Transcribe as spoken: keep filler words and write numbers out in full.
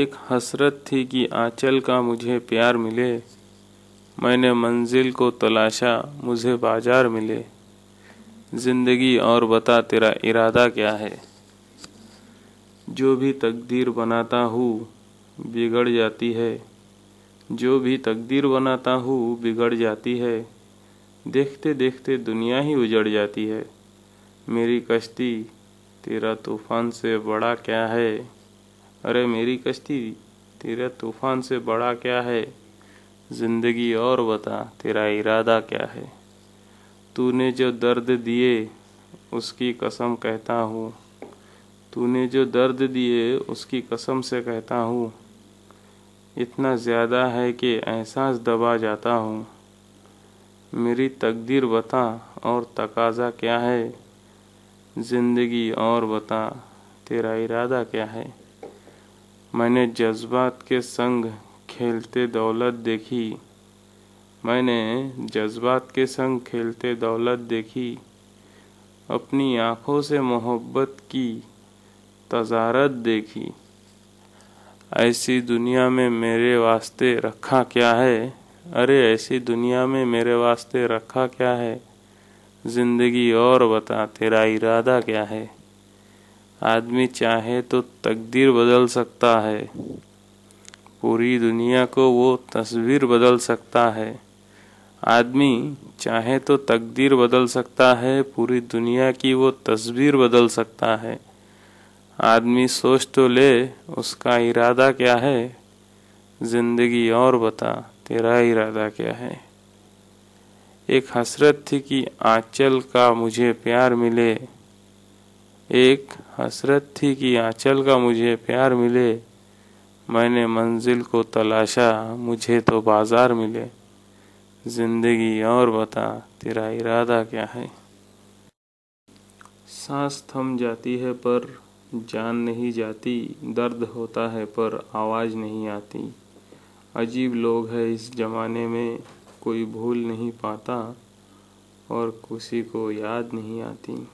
एक हसरत थी कि आंचल का मुझे प्यार मिले। मैंने मंजिल को तलाशा, मुझे बाजार मिले। ज़िंदगी और बता तेरा इरादा क्या है। जो भी तकदीर बनाता हूँ बिगड़ जाती है, जो भी तकदीर बनाता हूँ बिगड़ जाती है। देखते देखते दुनिया ही उजड़ जाती है। मेरी कश्ती तेरा तूफ़ान से बड़ा क्या है। अरे मेरी कश्ती तेरा तूफ़ान से बड़ा क्या है। ज़िंदगी और बता तेरा इरादा क्या है। तूने जो दर्द दिए उसकी कसम कहता हूँ, तूने जो दर्द दिए उसकी कसम से कहता हूँ। इतना ज़्यादा है कि एहसास दबा जाता हूँ। मेरी तकदीर बता और तकाज़ा क्या है। ज़िंदगी और बता तेरा इरादा क्या है। मैंने जज्बात के संग खेलते दौलत देखी, मैंने जज्बात के संग खेलते दौलत देखी। अपनी आँखों से मोहब्बत की तजारत देखी। ऐसी दुनिया में मेरे वास्ते रखा क्या है। अरे ऐसी दुनिया में मेरे वास्ते रखा क्या है। ज़िंदगी और बता तेरा इरादा क्या है। आदमी चाहे तो तकदीर बदल सकता है, पूरी दुनिया को वो तस्वीर बदल सकता है। आदमी चाहे तो तकदीर बदल सकता है, पूरी दुनिया की वो तस्वीर बदल सकता है। आदमी सोच तो ले उसका इरादा क्या है। ज़िंदगी और बता तेरा इरादा क्या है। एक हसरत थी कि आंचल का मुझे प्यार मिले, एक हसरत थी कि आंचल का मुझे प्यार मिले। मैंने मंजिल को तलाशा, मुझे तो बाजार मिले। ज़िंदगी और बता तेरा इरादा क्या है। सांस थम जाती है पर जान नहीं जाती, दर्द होता है पर आवाज़ नहीं आती। अजीब लोग हैं इस ज़माने में, कोई भूल नहीं पाता और किसी को याद नहीं आती।